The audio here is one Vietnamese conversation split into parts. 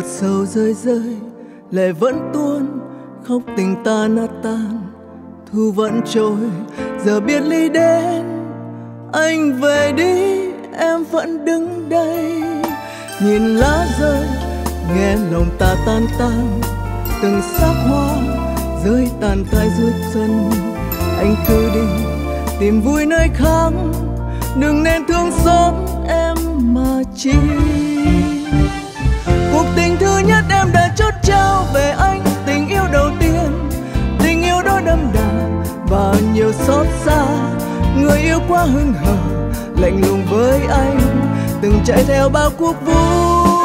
giọt sầu rơi rơi, lệ vẫn tuôn, khóc tình ta nát tan, thu vẫn trôi. Giờ biết ly đến, anh về đi, em vẫn đứng đây. Nhìn lá rơi, nghe lòng ta tan tan, từng sắc hoa rơi tàn phai dưới chân. Anh cứ đi tìm vui nơi khác, đừng nên thương xót em mà chi. Cuộc tình thứ nhất em đã chốt trao về anh, tình yêu đầu tiên, tình yêu đó đậm đà và nhiều xót xa. Người yêu quá hững hờ, lạnh lùng với anh, từng chạy theo bao cuộc vui.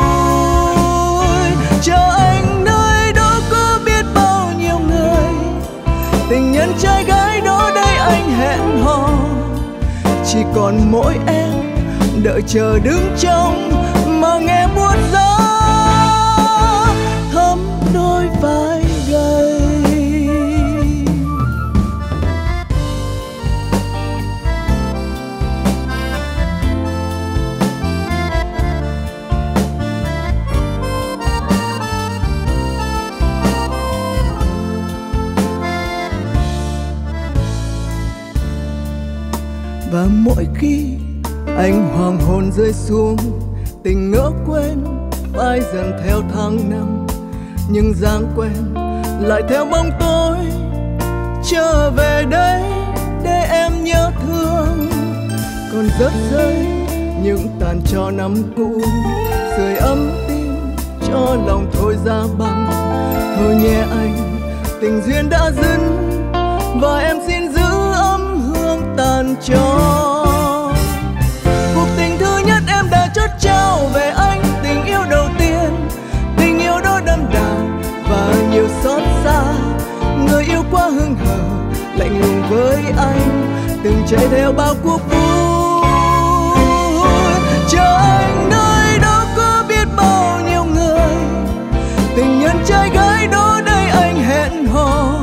Chờ anh nơi đó có biết bao nhiêu người, tình nhân trai gái đó đây anh hẹn hò. Chỉ còn mỗi em đợi chờ đứng trong mà nghe muôn gió thấm đôi vai gầy. Và mỗi khi anh hoàng hồn rơi xuống, tình ngỡ quên phai dần theo tháng năm, nhưng dáng quen lại theo bóng tối. Trở về đây để em nhớ thương, còn rớt rơi những tàn tro năm cũ, sưởi ấm tim cho lòng thôi ra băng. Thôi nhé anh, tình duyên đã dứt và em xin giữ ấm hương tàn tro. Trao về anh tình yêu đầu tiên, tình yêu đó đậm đà và nhiều xót xa. Người yêu quá hững hờ, lạnh lùng với anh, từng chạy theo bao cuộc vui. Chờ anh nơi đó có biết bao nhiêu người, tình nhân trai gái đó đây anh hẹn hò.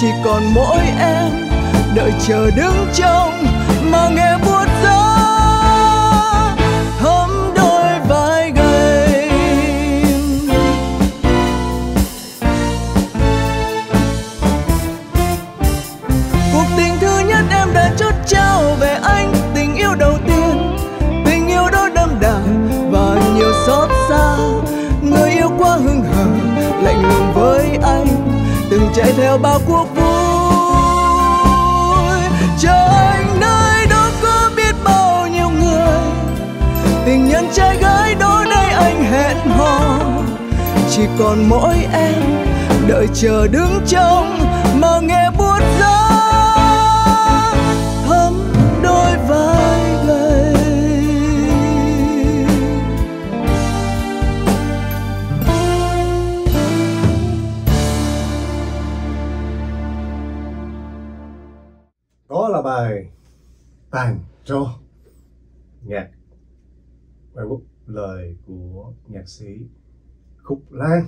Chỉ còn mỗi em đợi chờ đứng trong mà nghe buốt gió xót xa. Người yêu quá hững hờ, lạnh lùng với anh, từng chạy theo bao cuộc vui. Chờ anh nơi đó có biết bao nhiêu người, tình nhân trai gái đó đây anh hẹn hò. Chỉ còn mỗi em đợi chờ đứng trong mà nghe buốt gió thấm đôi vai. Đó là bài Tàn Tro, nhạc bài quốc, lời của nhạc sĩ Khúc Lan,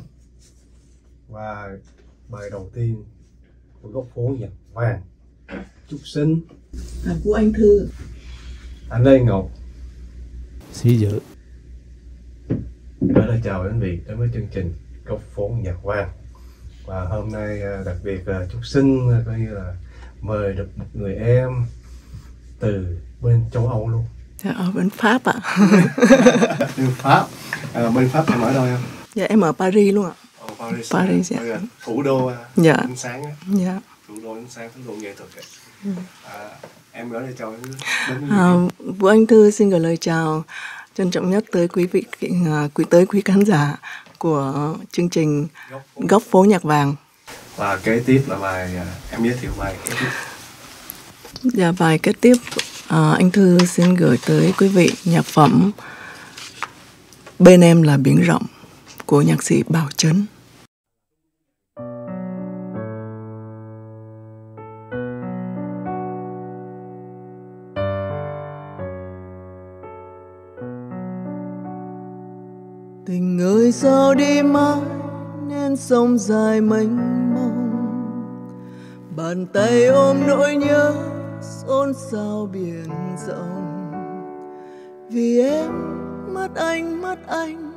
và bài đầu tiên của Góc Phố Nhạc Vàng, Trúc Sinh, Vũ Anh Thư, Lê Ngọc, Sỹ Dự. Đó là chào đến vị đến với chương trình Góc Phố Nhạc Vàng, và hôm nay đặc biệt Trúc Sinh coi như là mời được một người em từ bên châu Âu luôn. Ở bên Pháp ạ. Bên Pháp. À, bên Pháp em ở đâu em? Dạ em ở Paris luôn ạ. Ở Paris. Paris dạ. Dạ. Thủ đô ánh sáng á. Dạ. Thủ đô ánh sáng, thủ đô nghệ thuật ạ. À, em gửi lời chào đến Vũ Anh Thư xin gửi lời chào trân trọng nhất tới quý vị, quý khán giả của chương trình Góc Phố Nhạc Vàng. Và kế tiếp là bài, em giới thiệu bài kế tiếp. Dạ, bài kế tiếp anh Thư xin gửi tới quý vị nhạc phẩm Bên Em Là Biển Rộng của nhạc sĩ Bảo Trấn. Tình ơi sao đi mãi nên sông dài mênh, bàn tay ôm nỗi nhớ xôn xao biển rộng. Vì em mất anh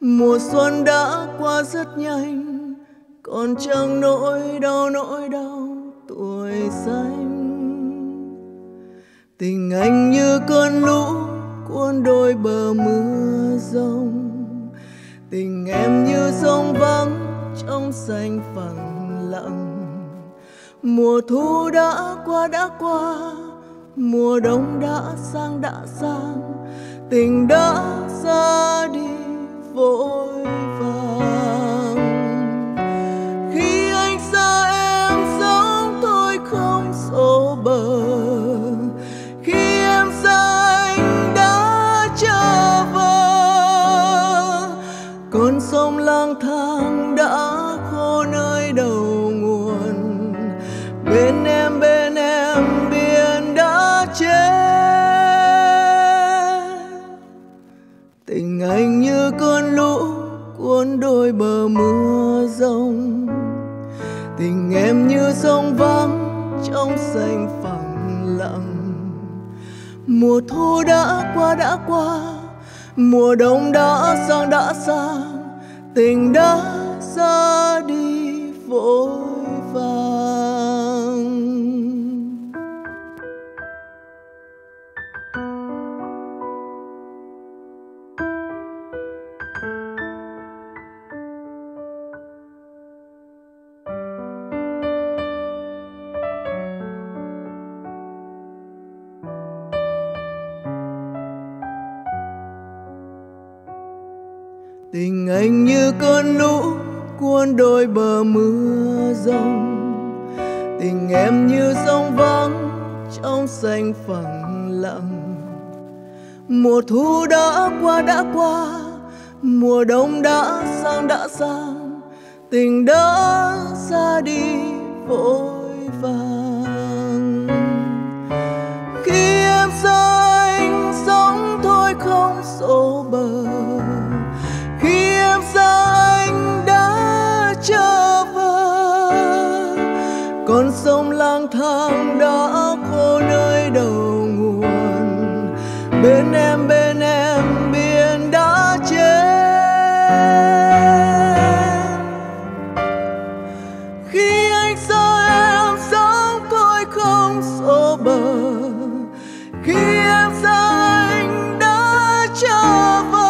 Mùa xuân đã qua rất nhanh, còn chẳng nỗi đau tuổi xanh. Tình anh như cơn lũ cuốn đôi bờ mưa rông, tình em như sông vắng trong xanh phẳng lặng. Mùa thu đã qua, mùa đông đã sang, tình đã ra đi vội vàng. Khi anh xa em sống tôi không xô bờ, khi em xa anh đã trở vờ. Con sông lang thang đã khô nơi đầu nguồn, bên em biển đã chết. Tình anh như cơn lũ cuốn đôi bờ mưa rông, tình em như sông vắng trong xanh phẳng lặng. Mùa thu đã qua, mùa đông đã sang, tình đã ra đi vội vàng. Tình anh như cơn lũ cuốn đôi bờ mưa rông, tình em như sông vắng trong xanh phẳng lặng. Mùa thu đã qua, mùa đông đã sang, tình đã ra đi vội vàng. Khi em xa anh sống thôi không xô bờ, khi em xa anh đã trở về. Con sông lang thang đã khô nơi đầu nguồn, bên em biển đã chết. Khi anh xa em sống thôi không xô bờ, khi em xa anh đã trở về.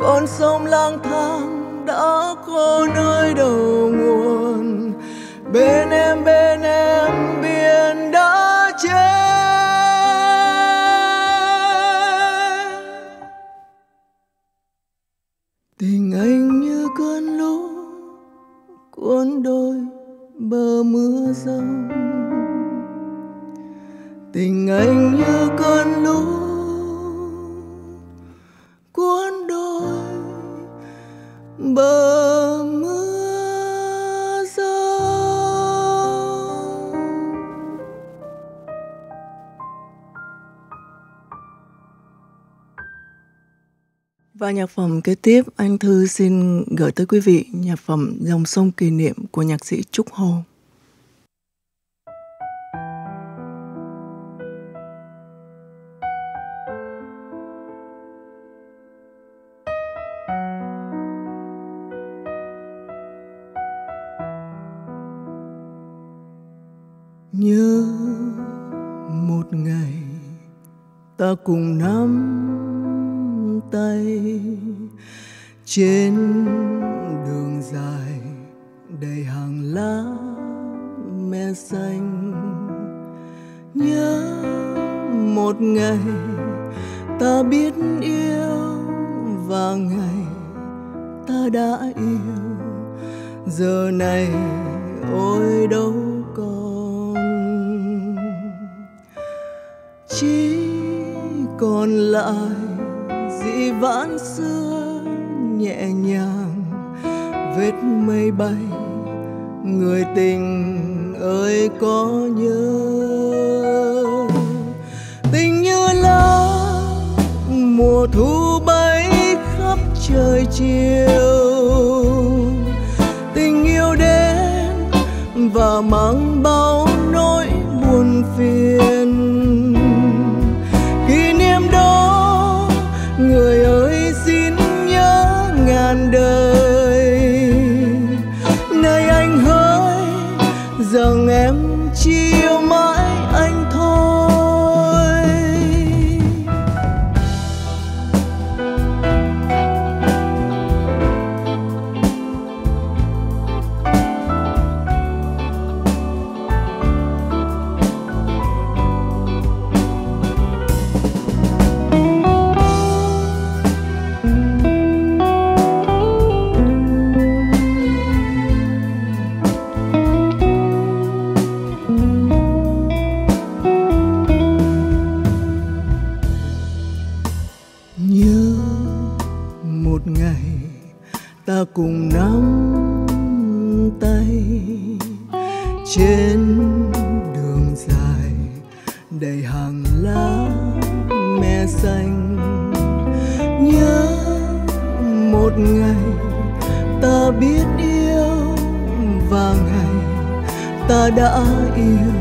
Con sông lang thang đã khô nơi đầu nguồn, bên em biển đã chết. Tình anh như cơn lũ cuốn đôi bờ mưa rông, tình anh như cơn lũ cuốn đôi bờ mưa rông. Và nhạc phẩm kế tiếp anh Thư xin gửi tới quý vị nhạc phẩm Dòng Sông Kỷ Niệm của nhạc sĩ Trúc Hồ. Nhớ một ngày ta cùng nắm tay trên đường dài đầy hàng lá me xanh. Nhớ một ngày ta biết yêu và ngày ta đã yêu. Giờ này ôi đâu chỉ còn lại dĩ vãng xưa nhẹ nhàng, vết mây bay. Người tình ơi có nhớ, tình như lá mùa thu bay khắp trời chiều. Tình yêu đến và mang bao nỗi buồn phiền. Người ơi xin gian đời. Này anh hỡi, rằng em chỉ yêu mãi anh thôi. Cùng nắm tay trên đường dài đầy hàng lá me xanh, nhớ một ngày ta biết yêu và ngày ta đã yêu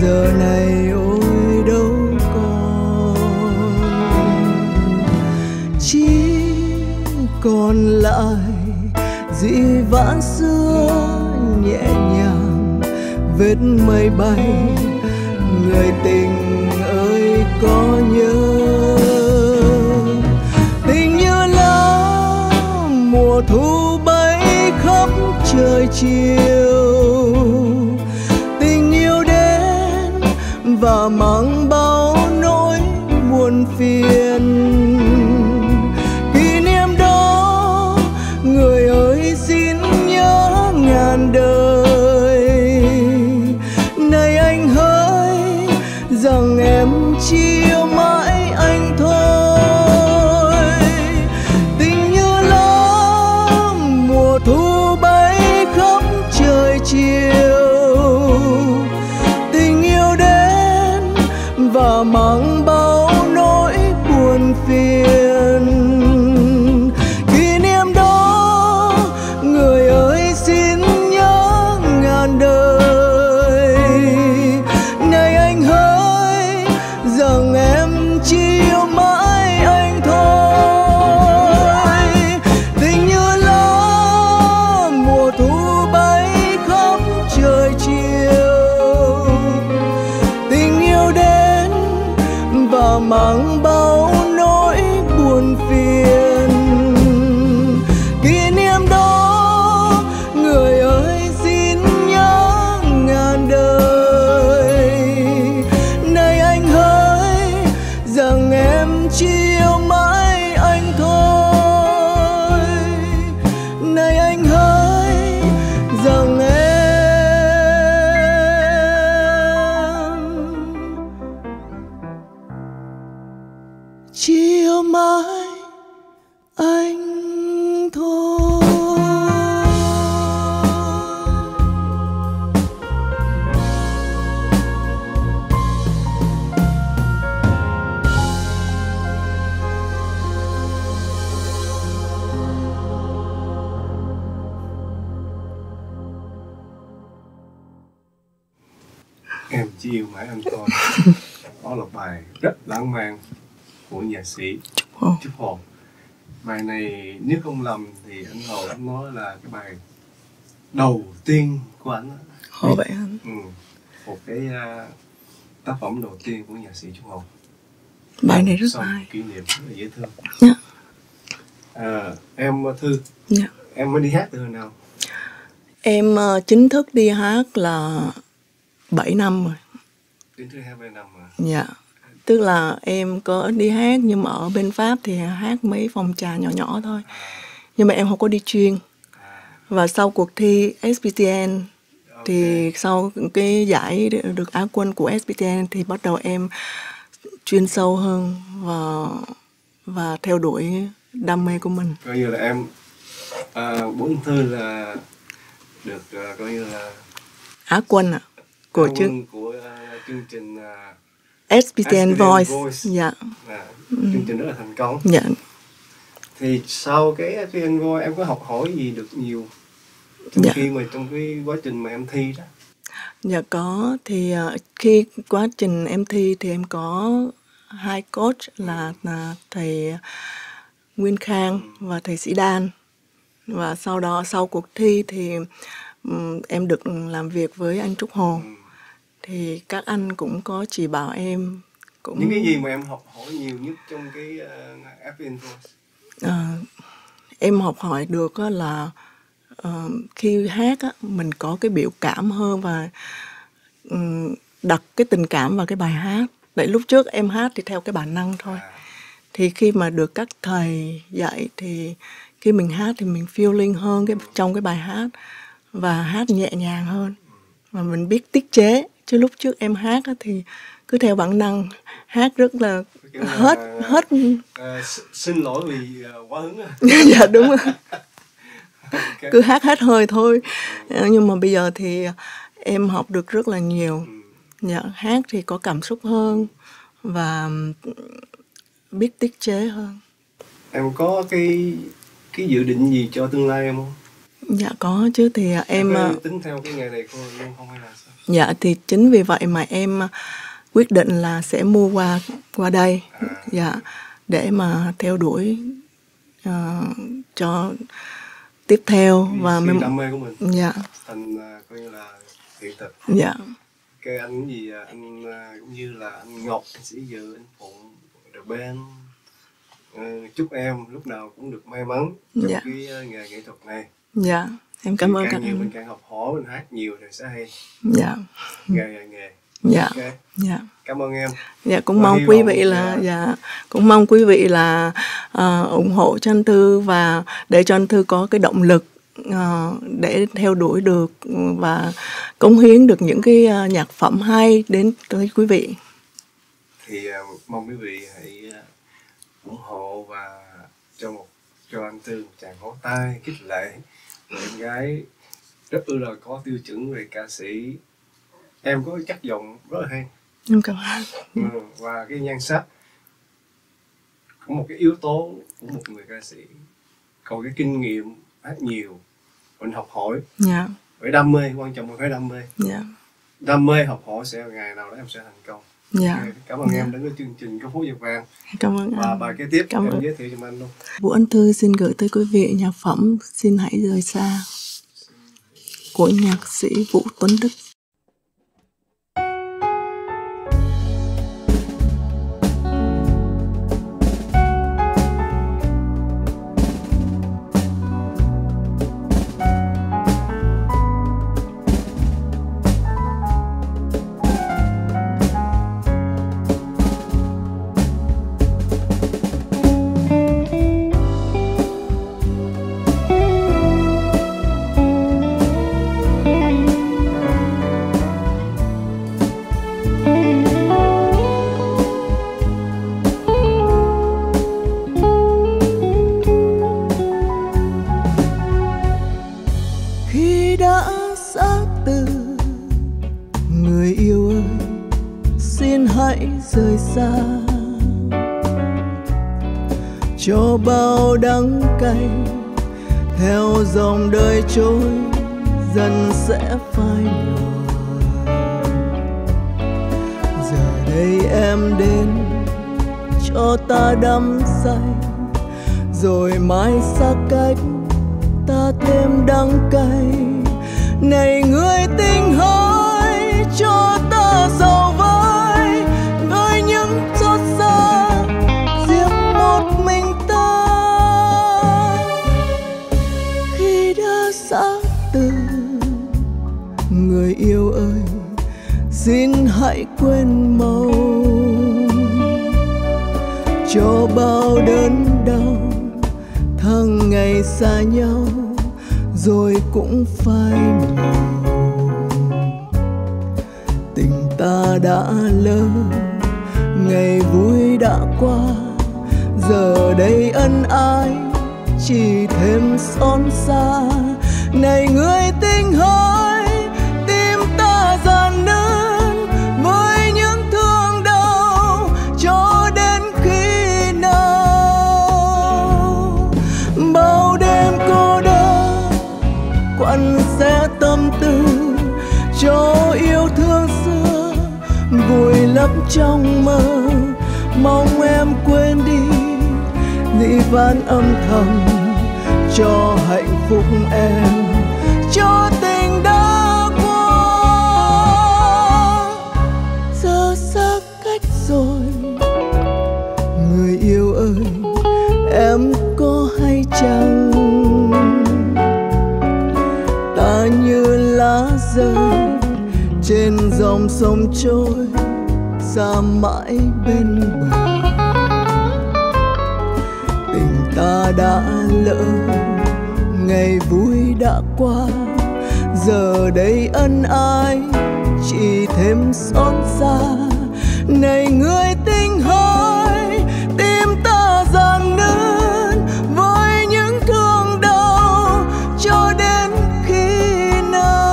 giờ này ôi đâu còn, chỉ còn lại dĩ vãng xưa nhẹ nhàng vết mây bay. Người tình ơi có nhớ, tình như lá mùa thu bay khắp trời chiều, tình yêu đến và mang bao nỗi buồn phiền. Em chỉ yêu mãi anh thôi. Đó là bài rất lãng mạn của nhạc sĩ Trúc Hồ. Bài này nếu không lầm thì anh Hồ đã nói là cái bài đầu tiên của anh. Ồ vậy anh. Một cái tác phẩm đầu tiên của nhạc sĩ Trúc Hồ. Bài này rất hay. Kỷ niệm rất là dễ thương. Yeah. Em Thư, yeah, em mới đi hát từ hồi nào? Em chính thức đi hát là 7 năm rồi. Đến thứ 27 năm rồi. Dạ. Tức là em có đi hát nhưng mà ở bên Pháp thì hát mấy phòng trà nhỏ nhỏ thôi. Nhưng mà em không có đi chuyên. Và sau cuộc thi SPTN, okay, thì sau cái giải được Á quân của SPTN thì bắt đầu em chuyên sâu hơn và theo đuổi đam mê của mình. Coi như là em bốn Thư là được coi như là Á quân ạ. Của chương trình SPTN Voice. Dạ. Chương trình rất là thành công. Dạ. Thì sau cái SPTN Voice em có học hỏi gì được nhiều trong, dạ, khi mà trong cái quá trình mà em thi đó? Dạ có. Thì khi quá trình em thi thì em có hai coach là thầy Nguyên Khang và thầy sĩ Đan. Và sau đó, sau cuộc thi thì em được làm việc với anh Trúc Hồ. Thì các anh cũng có chỉ bảo em cũng... Những cái gì mà em học hỏi nhiều nhất trong cái SPTN Voice? Em học hỏi được là khi hát mình có cái biểu cảm hơn và đặt cái tình cảm vào cái bài hát. Tại lúc trước em hát thì theo cái bản năng thôi. Thì khi mà được các thầy dạy thì khi mình hát thì mình feeling hơn trong cái bài hát. Và hát nhẹ nhàng hơn. Và mình biết tiết chế. Chứ lúc trước em hát thì cứ theo bản năng. Hát rất là hết. Xin lỗi vì quá hứng. Dạ đúng rồi. Okay. Cứ hát hết hơi thôi. Nhưng mà bây giờ thì em học được rất là nhiều. Dạ, hát thì có cảm xúc hơn và biết tiết chế hơn. Em có cái dự định gì cho tương lai em không? Dạ có chứ, thì em tính theo cái nghề này cô luôn không hay là sao? Dạ thì chính vì vậy mà em quyết định là sẽ mua qua đây, dạ, để mà theo đuổi cho tiếp theo cái và mình đam mê của mình. Dạ. Thành coi như là hiện thực. Dạ. Cái anh gì anh cũng như là anh Ngọc, anh Sỹ Dự, anh Phụng, The Ben. Chúc em lúc nào cũng được may mắn trong dạ. cái nghề nghệ thuật này. Dạ, em cảm ơn các anh. Mình càng học hỏi, mình hát nhiều thì sẽ hay. Dạ. Nghề. Dạ. Okay. Dạ. Cảm ơn em. Dạ, cũng mong quý vị là ủng hộ cho anh Thư và để cho anh Thư có cái động lực để theo đuổi được và cống hiến được những cái nhạc phẩm hay đến tới quý vị. Thì mong quý vị hãy ủng hộ và cho anh Tư một tràng vỗ tay khích lệ. Em gái rất là có tiêu chuẩn về ca sĩ. Em có chất giọng rất là hay. Em cảm ơn. Và cái nhan sắc cũng một cái yếu tố của một người ca sĩ. Còn cái kinh nghiệm hát nhiều, mình học hỏi. Dạ. Phải đam mê, quan trọng là phải đam mê. Dạ. Đam mê học hỏi sẽ ngày nào đó em sẽ thành công. Dạ. Okay. Cảm ơn em đến với chương trình Góc Phố Nhạc Vàng. Cảm ơn anh. Và bài kế tiếp em giới thiệu cho anh luôn. Vũ Anh Thư xin gửi tới quý vị nhạc phẩm Xin Hãy Rời Xa của nhạc sĩ Vũ Tuấn Đức. Cho bao đắng cay theo dòng đời trôi dần sẽ phai nhòa. Giờ đây em đến cho ta đắm say, rồi mai xa cách ta thêm đắng cay. Này người tình hỡi cho ta giàu với, với những chót xa riêng một mình. Người yêu ơi, xin hãy quên mau, cho bao đớn đau tháng ngày xa nhau rồi cũng phai màu. Tình ta đã lỡ, ngày vui đã qua, giờ đây ân ái chỉ thêm xót xa. Này người tình hỡi, cho yêu thương xưa vùi lấp trong mơ, mong em quên đi nghĩ vẫn âm thầm cho hạnh phúc em, cho tình đã qua. Giờ xa cách rồi người yêu ơi, em có hay chăng? Ta như lá rơi trên dòng sông trôi xa mãi bên bờ. Tình ta đã lỡ, ngày vui đã qua, giờ đây ân ái chỉ thêm xót xa. Này người tình hỡi, tim ta dần nứt với những thương đau cho đến khi nào?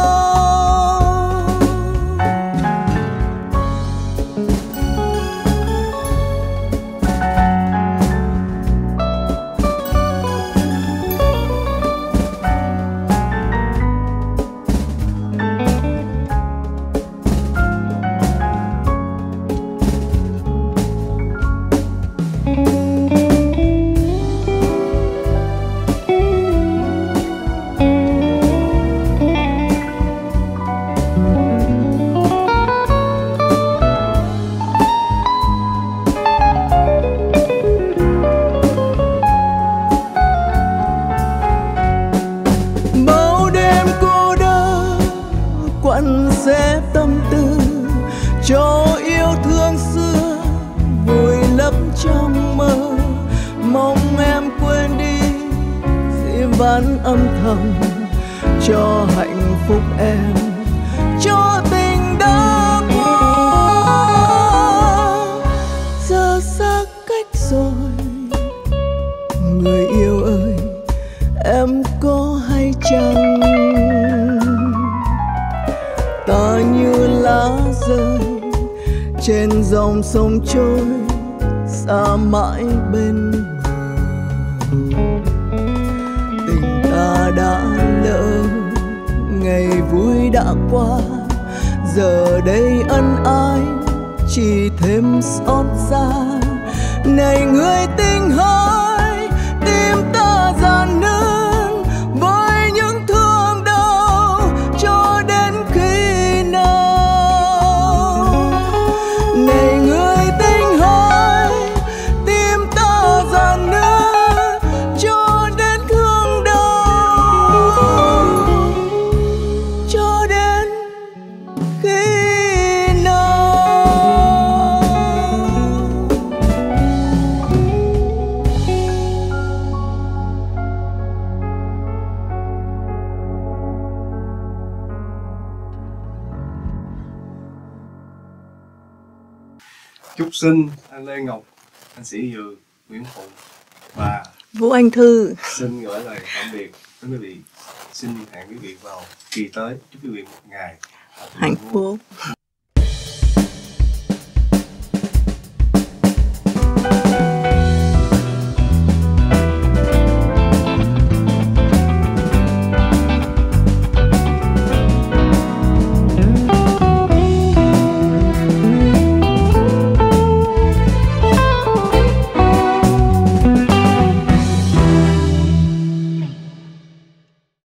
Ván âm thầm cho hạnh phúc em, cho tình đã qua. Giờ xa cách rồi người yêu ơi, em có hay chăng? Ta như lá rơi trên dòng sông trôi xa mãi bên bờ. Ta đã lỡ, ngày vui đã qua, giờ đây ân ái chỉ thêm xót xa. Này người tình hỡi, tim ta dần nứt với những thương đau cho đến khi nào? Này người tình hỡi, tim ta dần nứt cho đến thương đau. Trúc Sinh, anh Lê Ngọc, anh Sỹ Dự, Nguyễn Phụng và Vũ Anh Thư xin gửi lời tạm biệt đến quý vị. Xin hẹn quý vị vào kỳ tới. Chúc quý vị một ngày hạnh phúc.